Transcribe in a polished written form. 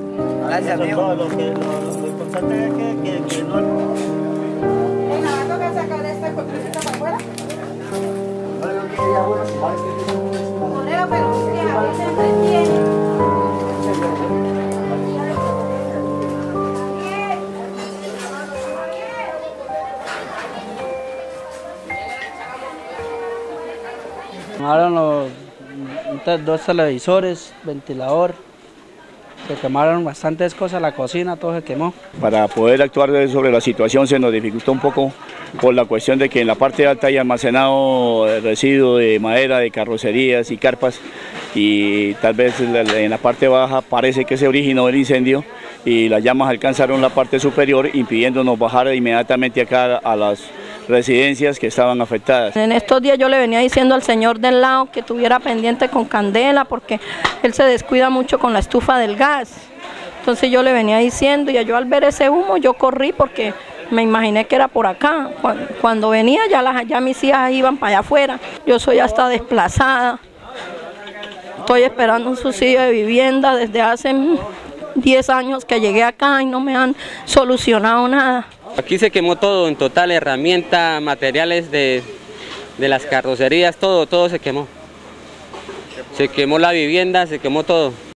Quemaron dos televisores, ventilador, se quemaron bastantes cosas, la cocina, todo se quemó. Para poder actuar sobre la situación se nos dificultó un poco por la cuestión de que en la parte alta hay almacenado residuos de madera, de carrocerías y carpas, y tal vez en la parte baja parece que se originó el incendio y las llamas alcanzaron la parte superior, impidiéndonos bajar inmediatamente acá a las residencias que estaban afectadas. En estos días yo le venía diciendo al señor del lado que tuviera pendiente con candela porque él se descuida mucho con la estufa del gas. Entonces yo le venía diciendo y yo al ver ese humo yo corrí porque me imaginé que era por acá. Cuando venía ya mis hijas iban para allá afuera. Yo soy hasta desplazada. Estoy esperando un subsidio de vivienda desde hace 10 años que llegué acá y no me han solucionado nada. Aquí se quemó todo, en total, herramientas, materiales de las carrocerías, todo se quemó. Se quemó la vivienda, se quemó todo.